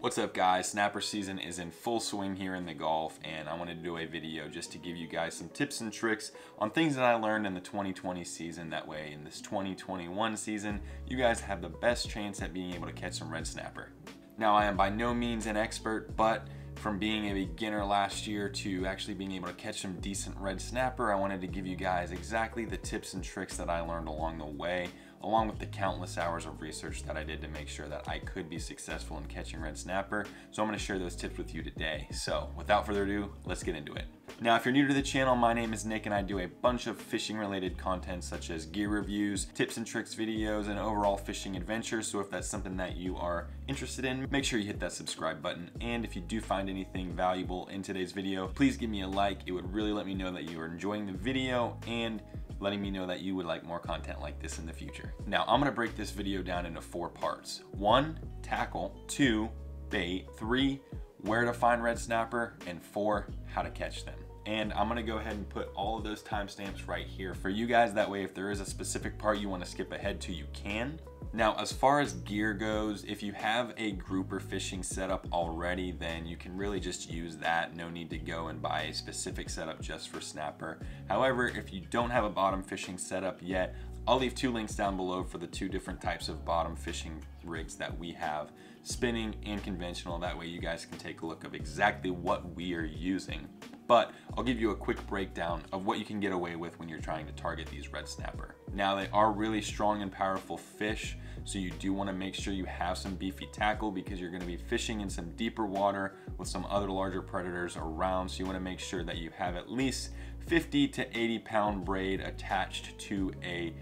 What's up guys, snapper season is in full swing here in the Gulf, and I wanted to do a video just to give you guys some tips and tricks on things that I learned in the 2020 season. That way in this 2021 season, you guys have the best chance at being able to catch some red snapper. Now I am by no means an expert, but from being a beginner last year to actually being able to catch some decent red snapper, I wanted to give you guys exactly the tips and tricks that I learned along the way, along with the countless hours of research that I did to make sure that I could be successful in catching red snapper. So I'm gonna share those tips with you today. So without further ado, let's get into it. Now, if you're new to the channel, my name is Nick and I do a bunch of fishing related content such as gear reviews, tips and tricks videos, and overall fishing adventures. So if that's something that you are interested in, make sure you hit that subscribe button. And if you do find anything valuable in today's video, please give me a like. It would really let me know that you are enjoying the video and letting me know that you would like more content like this in the future. Now, I'm gonna break this video down into 4 parts. 1, tackle. 2, bait. 3, where to find red snapper. And 4, how to catch them. And I'm gonna go ahead and put all of those timestamps right here for you guys. That way, if there is a specific part you wanna skip ahead to, you can. Now, as far as gear goes, if you have a grouper fishing setup already, then you can really just use that. No need to go and buy a specific setup just for snapper. However, if you don't have a bottom fishing setup yet, I'll leave 2 links down below for the 2 different types of bottom fishing rigs that we have, spinning and conventional. That way you guys can take a look of exactly what we are using. But I'll give you a quick breakdown of what you can get away with when you're trying to target these red snapper. Now, they are really strong and powerful fish, so you do want to make sure you have some beefy tackle because you're going to be fishing in some deeper water with some other larger predators around. So you want to make sure that you have at least 50 to 80 pound braid attached to a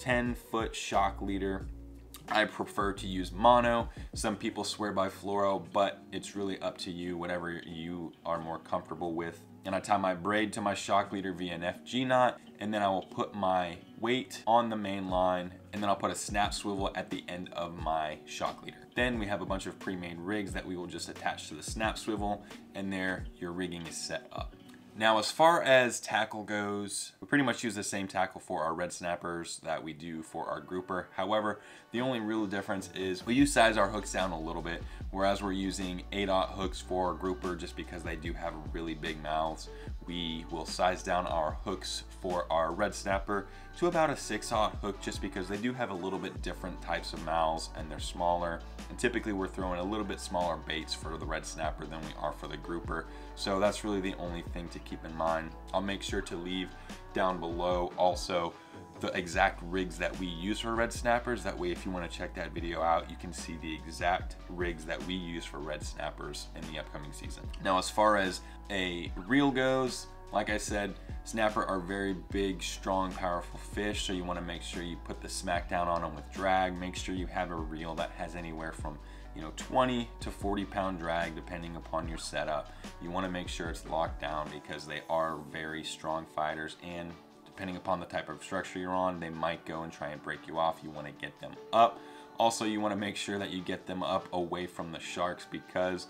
10-foot shock leader. I prefer to use mono. Some people swear by fluoro, but it's really up to you, whatever you are more comfortable with. And I tie my braid to my shock leader via an FG knot, and then I will put my weight on the main line, and then I'll put a snap swivel at the end of my shock leader. Then we have a bunch of pre-made rigs that we will just attach to the snap swivel, and there your rigging is set up. Now, as far as tackle goes, we pretty much use the same tackle for our red snappers that we do for our grouper. However, the only real difference is we size our hooks down a little bit, whereas we're using 8/0 hooks for our grouper just because they do have really big mouths. We will size down our hooks for our red snapper to about a 6/0 hook just because they do have a little bit different types of mouths and they're smaller. And typically we're throwing a little bit smaller baits for the red snapper than we are for the grouper. So that's really the only thing to keep in mind. I'll make sure to leave down below also the exact rigs that we use for red snappers. That way, if you want to check that video out, you can see the exact rigs that we use for red snappers in the upcoming season. Now, as far as a reel goes, like I said, snapper are very big, strong, powerful fish. So you want to make sure you put the smack down on them with drag. Make sure you have a reel that has anywhere from 20 to 40 pound drag, depending upon your setup. You want to make sure it's locked down because they are very strong fighters, and depending upon the type of structure you're on, they might go and try and break you off. You want to get them up. Also, you want to make sure that you get them up away from the sharks because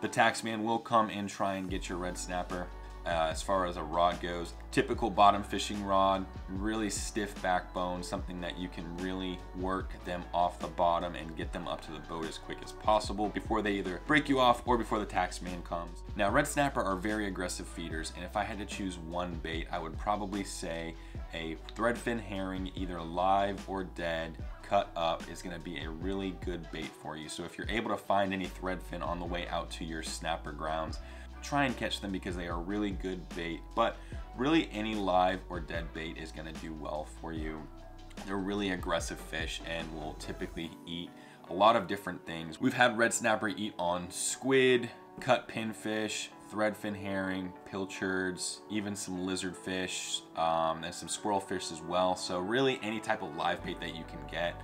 the taxman will come and try and get your red snapper. As far as a rod goes, typical bottom fishing rod, really stiff backbone, something that you can really work them off the bottom and get them up to the boat as quick as possible before they either break you off or before the taxman comes. Now, red snapper are very aggressive feeders, and if I had to choose one bait, I would probably say a threadfin herring, either live or dead, cut up, is gonna be a really good bait for you. So if you're able to find any threadfin on the way out to your snapper grounds, try and catch them because they are really good bait, but really any live or dead bait is gonna do well for you. They're really aggressive fish and will typically eat a lot of different things. We've had red snapper eat on squid, cut pinfish, threadfin herring, pilchards, even some lizardfish, and some squirrelfish as well. So really any type of live bait that you can get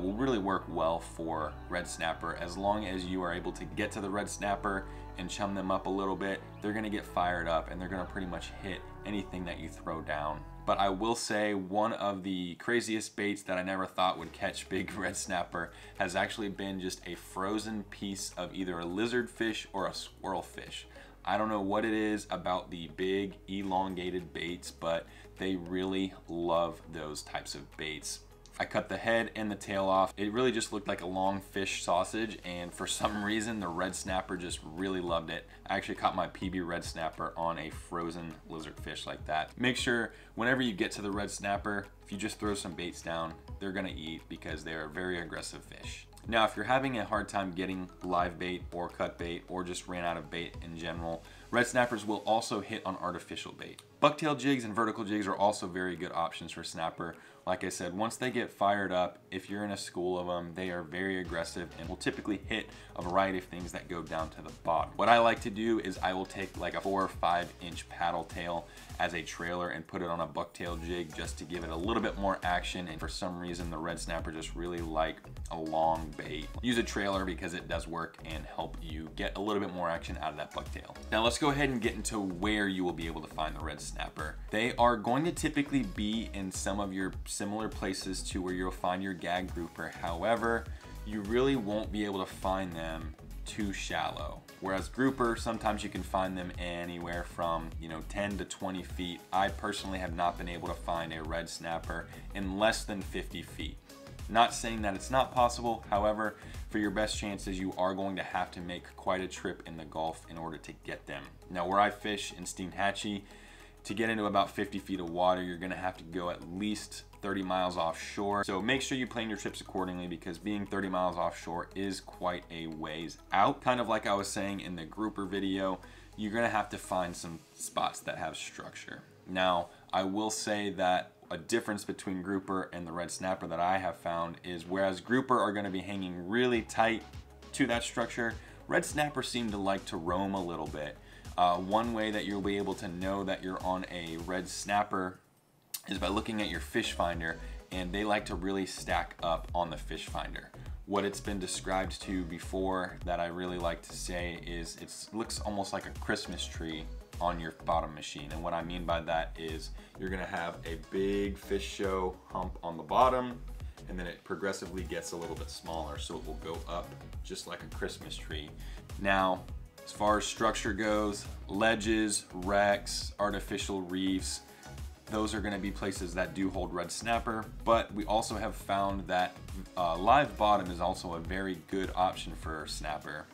will really work well for red snapper. As long as you are able to get to the red snapper and chum them up a little bit, they're gonna get fired up and they're gonna pretty much hit anything that you throw down. But I will say one of the craziest baits that I never thought would catch big red snapper has actually been just a frozen piece of either a lizardfish or a squirrelfish. I don't know what it is about the big elongated baits, but they really love those types of baits. I cut the head and the tail off. It really just looked like a long fish sausage, and for some reason the red snapper just really loved it. I actually caught my PB red snapper on a frozen lizard fish like that. Make sure whenever you get to the red snapper, if you just throw some baits down, they're gonna eat because they're a very aggressive fish. Now, if you're having a hard time getting live bait or cut bait or just ran out of bait in general, red snappers will also hit on artificial bait. Bucktail jigs and vertical jigs are also very good options for snapper. Like I said, once they get fired up, if you're in a school of them, they are very aggressive and will typically hit a variety of things that go down to the bottom. What I like to do is I will take like a 4 or 5 inch paddle tail as a trailer and put it on a bucktail jig just to give it a little bit more action. And for some reason, the red snapper just really like a long bait. Use a trailer because it does work and help you get a little bit more action out of that bucktail. Now let's go ahead and get into where you will be able to find the red snapper. They are going to typically be in some of your similar places to where you'll find your gag grouper. However, you really won't be able to find them too shallow. Whereas grouper, sometimes you can find them anywhere from 10 to 20 feet. I personally have not been able to find a red snapper in less than 50 feet. Not saying that it's not possible, however, for your best chances, you are going to have to make quite a trip in the Gulf in order to get them. Now, where I fish in Steinhatchee, to get into about 50 feet of water, you're gonna have to go at least 30 miles offshore. So make sure you plan your trips accordingly, because being 30 miles offshore is quite a ways out. Kind of like I was saying in the grouper video, you're gonna have to find some spots that have structure. Now, I will say that a difference between grouper and the red snapper that I have found is whereas grouper are gonna be hanging really tight to that structure, red snapper seem to like to roam a little bit. One way that you'll be able to know that you're on a red snapper is by looking at your fish finder, and they like to really stack up on the fish finder. What it's been described to before that I really like to say is it looks almost like a Christmas tree on your bottom machine. And what I mean by that is you're gonna have a big fish show hump on the bottom, and then it progressively gets a little bit smaller, so it will go up just like a Christmas tree. Now, as far as structure goes, ledges, wrecks, artificial reefs, those are gonna be places that do hold red snapper, but we also have found that live bottom is also a very good option for snapper.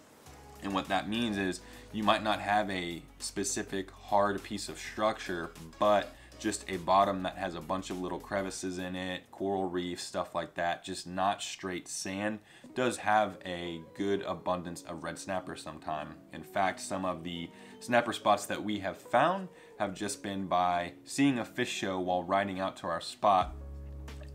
And what that means is you might not have a specific hard piece of structure, but just a bottom that has a bunch of little crevices in it, coral reefs, stuff like that, just not straight sand, does have a good abundance of red snapper sometime. In fact, some of the snapper spots that we have found have just been by seeing a fish show while riding out to our spot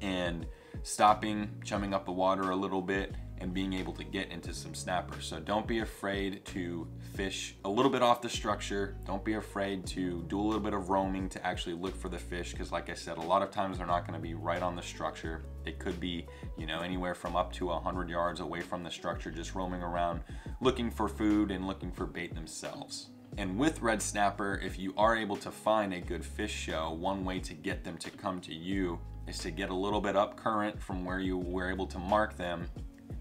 and stopping, chumming up the water a little bit, and being able to get into some snappers. So don't be afraid to fish a little bit off the structure. Don't be afraid to do a little bit of roaming to actually look for the fish, because like I said, a lot of times they're not gonna be right on the structure. They could be, anywhere from up to 100 yards away from the structure, just roaming around, looking for food and looking for bait themselves. And with red snapper, if you are able to find a good fish show, one way to get them to come to you is to get a little bit up current from where you were able to mark them.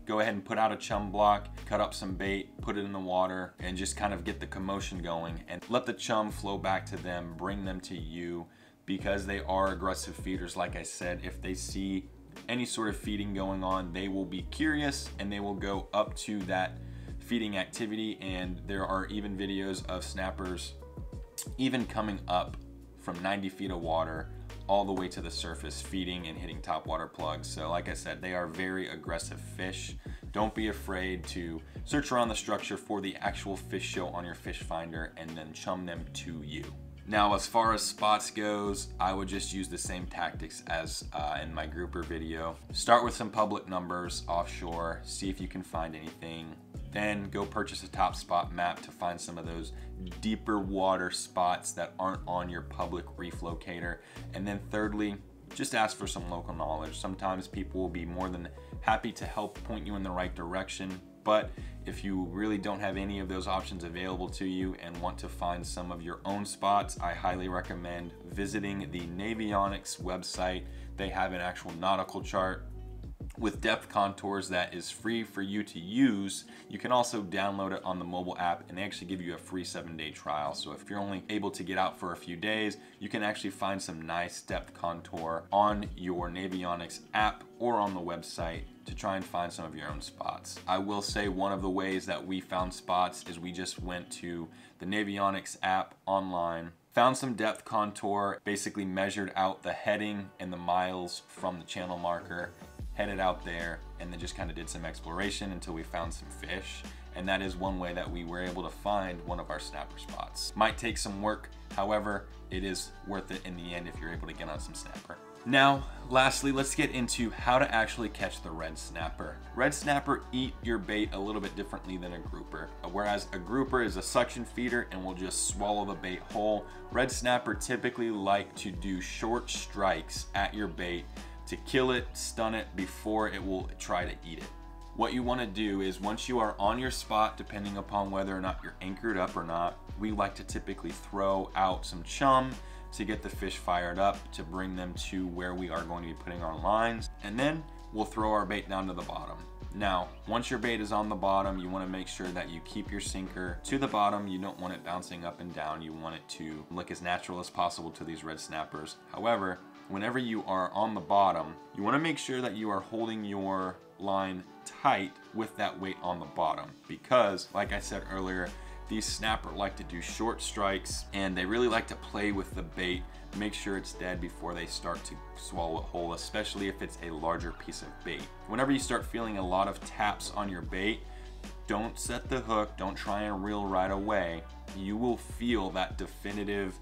Go ahead and put out a chum block, cut up some bait, put it in the water, and just kind of get the commotion going and let the chum flow back to them, bring them to you, because they are aggressive feeders. Like I said, if they see any sort of feeding going on, they will be curious and they will go up to that feeding activity. And there are even videos of snappers even coming up from 90 feet of water all the way to the surface, feeding and hitting top water plugs. So like I said, they are very aggressive fish. Don't be afraid to search around the structure for the actual fish show on your fish finder and then chum them to you. Now, as far as spots goes, I would just use the same tactics as in my grouper video. Start with some public numbers offshore, see if you can find anything. Then go purchase a top spot map to find some of those deeper water spots that aren't on your public reef locator. And then thirdly, just ask for some local knowledge. Sometimes people will be more than happy to help point you in the right direction. But if you really don't have any of those options available to you and want to find some of your own spots, I highly recommend visiting the Navionics website. They have an actual nautical chart with depth contours that is free for you to use. You can also download it on the mobile app, and they actually give you a free 7-day trial. So if you're only able to get out for a few days, you can actually find some nice depth contour on your Navionics app or on the website to try and find some of your own spots. I will say one of the ways that we found spots is we just went to the Navionics app online, found some depth contour, basically measured out the heading and the miles from the channel marker, headed out there, and then just kind of did some exploration until we found some fish. And that is one way that we were able to find one of our snapper spots. Might take some work, however, it is worth it in the end if you're able to get on some snapper. Now, lastly, let's get into how to actually catch the red snapper. Red snapper eat your bait a little bit differently than a grouper. Whereas a grouper is a suction feeder and will just swallow the bait whole, red snapper typically like to do short strikes at your bait to kill it, stun it before it will try to eat it. What you want to do is once you are on your spot, depending upon whether or not you're anchored up or not, we like to typically throw out some chum to get the fish fired up, to bring them to where we are going to be putting our lines, and then we'll throw our bait down to the bottom. Now, once your bait is on the bottom, you want to make sure that you keep your sinker to the bottom. You don't want it bouncing up and down. You want it to look as natural as possible to these red snappers. However, whenever you are on the bottom, you want to make sure that you are holding your line tight with that weight on the bottom, because like I said earlier, these snapper like to do short strikes and they really like to play with the bait, make sure it's dead before they start to swallow it whole, especially if it's a larger piece of bait. Whenever you start feeling a lot of taps on your bait, don't set the hook, don't try and reel right away. You will feel that definitive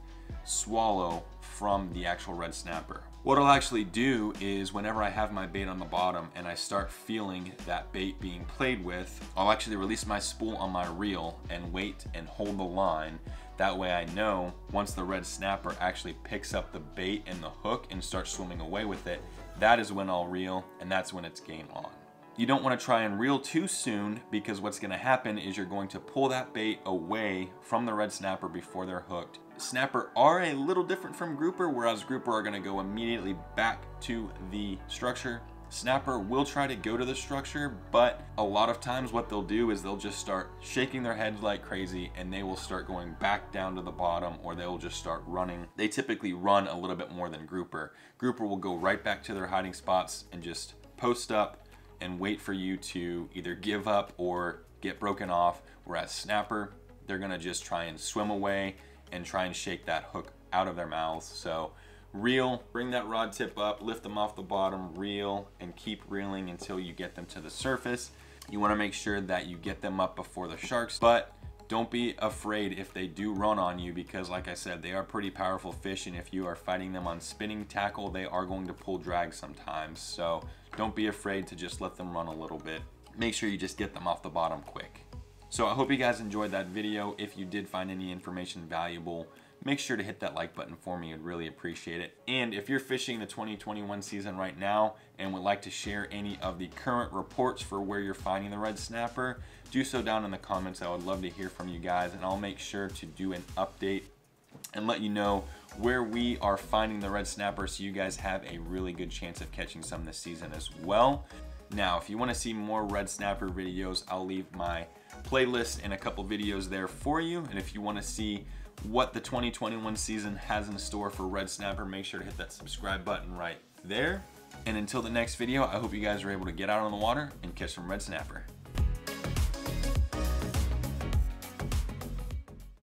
swallow from the actual red snapper. What I'll actually do is whenever I have my bait on the bottom and I start feeling that bait being played with, I'll actually release my spool on my reel and wait and hold the line. That way I know once the red snapper actually picks up the bait and the hook and starts swimming away with it, that is when I'll reel, and that's when it's game on. You don't want to try and reel too soon, because what's going to happen is you're going to pull that bait away from the red snapper before they're hooked. Snapper are a little different from grouper, whereas grouper are going to go immediately back to the structure. Snapper will try to go to the structure, but a lot of times what they'll do is they'll just start shaking their heads like crazy and they will start going back down to the bottom, or they'll just start running. They typically run a little bit more than grouper. Grouper will go right back to their hiding spots and just post up and wait for you to either give up or get broken off, whereas snapper, they're going to just try and swim away and try and shake that hook out of their mouths. So reel, bring that rod tip up, lift them off the bottom, reel, and keep reeling until you get them to the surface. You wanna make sure that you get them up before the sharks, but don't be afraid if they do run on you, because like I said, they are pretty powerful fish, and if you are fighting them on spinning tackle, they are going to pull drag sometimes. So don't be afraid to just let them run a little bit. Make sure you just get them off the bottom quick. So I hope you guys enjoyed that video. If you did find any information valuable, make sure to hit that like button for me. I'd really appreciate it. And if you're fishing the 2021 season right now and would like to share any of the current reports for where you're finding the red snapper, do so down in the comments. I would love to hear from you guys, and I'll make sure to do an update and let you know where we are finding the red snapper, so you guys have a really good chance of catching some this season as well. Now, if you want to see more red snapper videos, I'll leave my playlist and a couple videos there for you. And if you want to see what the 2021 season has in store for red snapper, make sure to hit that subscribe button right there. And until the next video, I hope you guys are able to get out on the water and catch some red snapper.